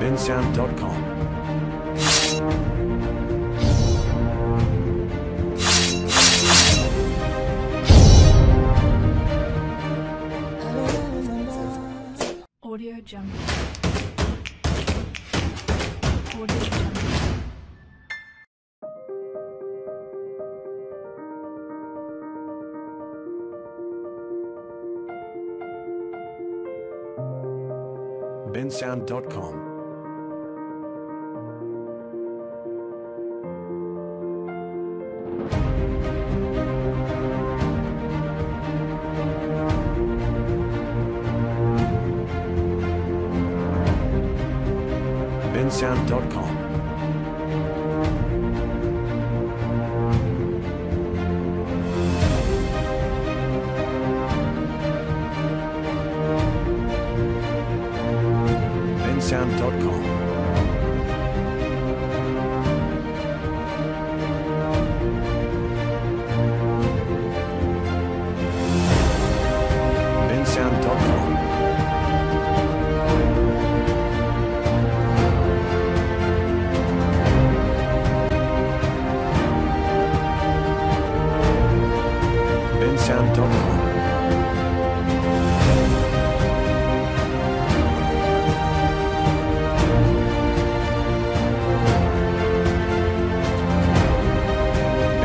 Bensound.com. Audio Jungle. Audio Jungle. Bensound.com. Bensound.com. Bensound.com. Bensound.com.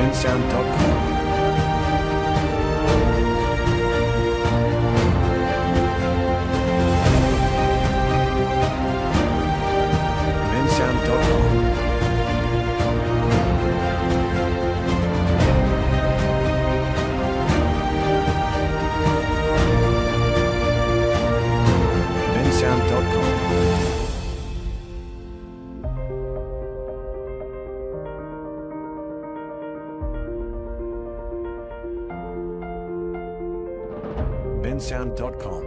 Bensound.com. Bensound.com.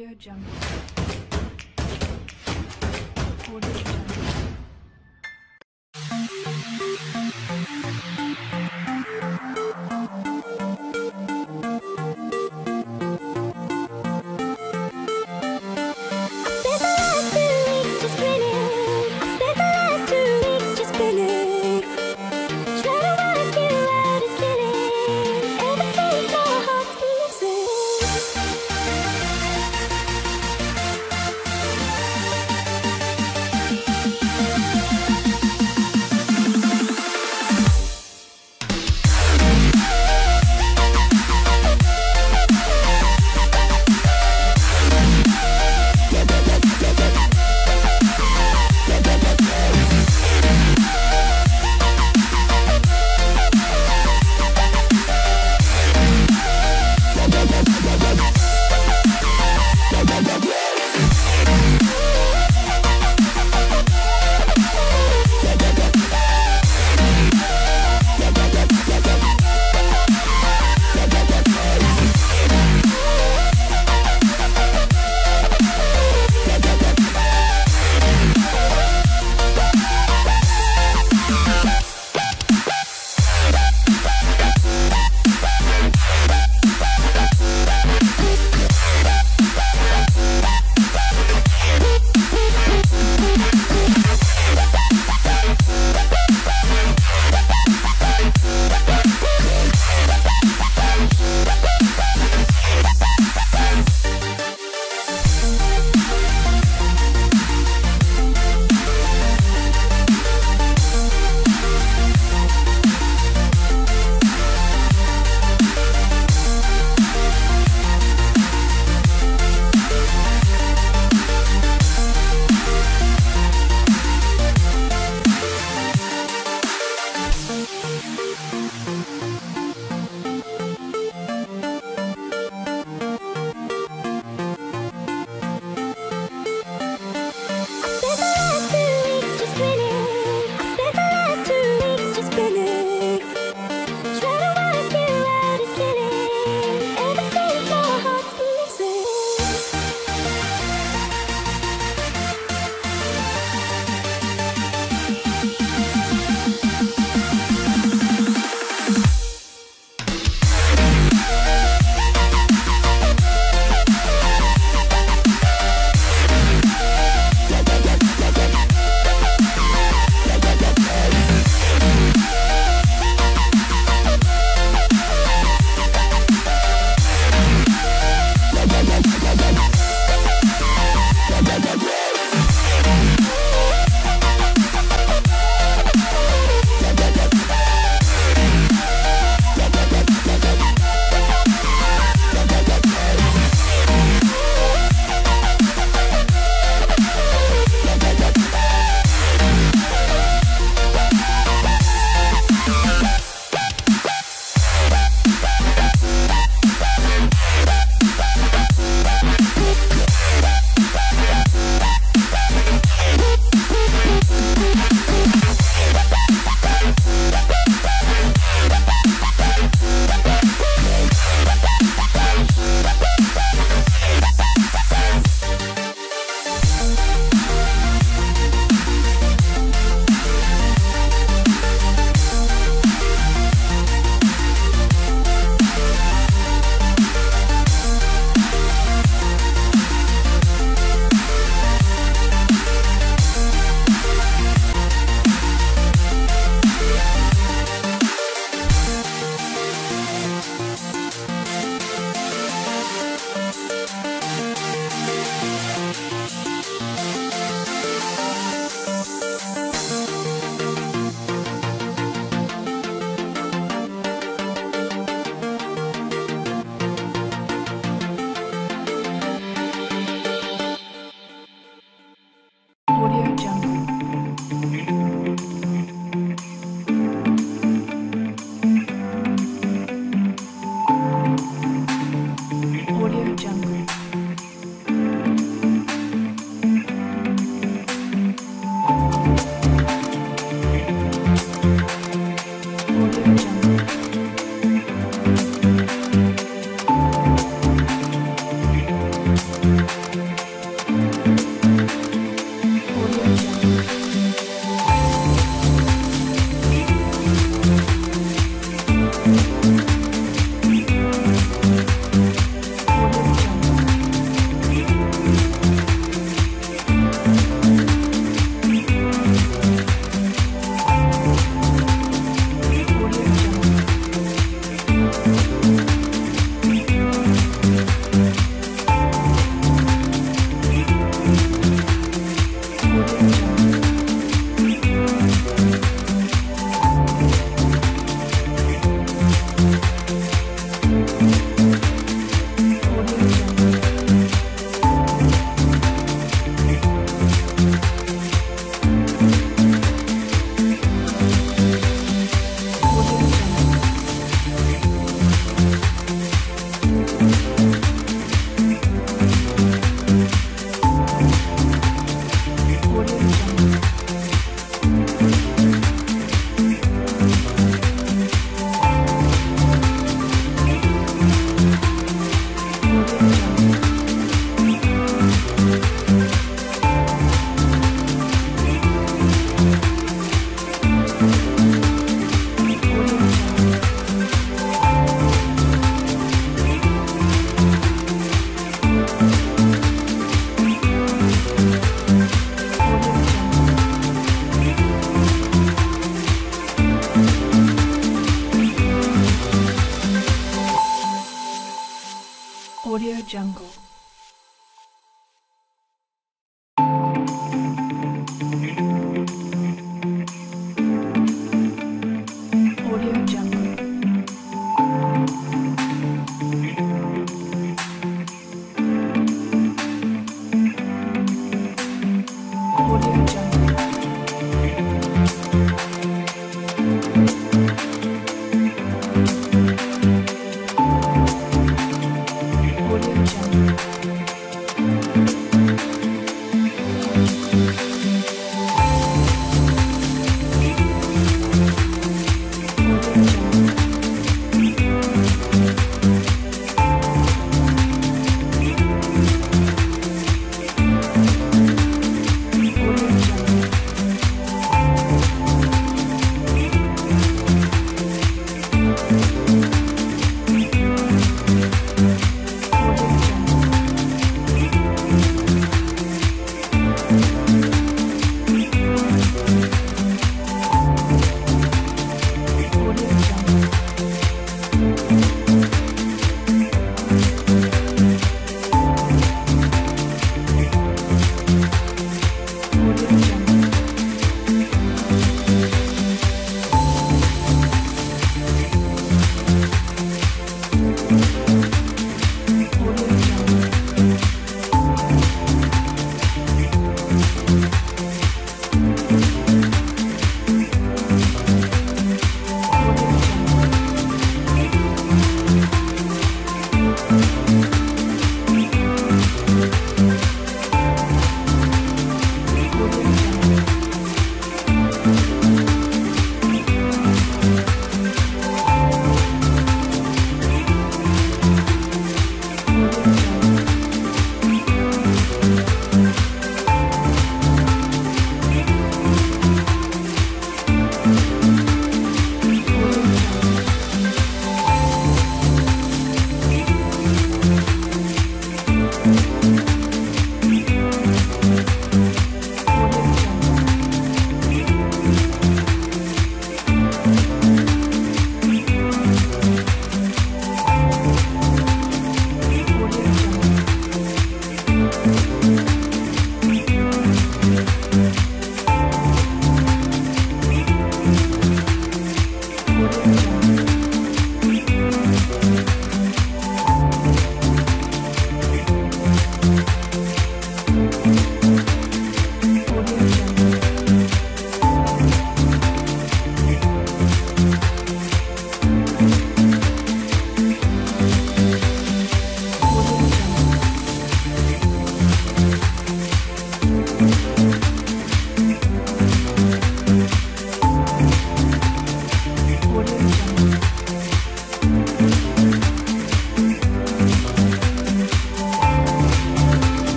Audio Jungle. Audio Jungle.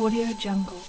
Audio Jungle.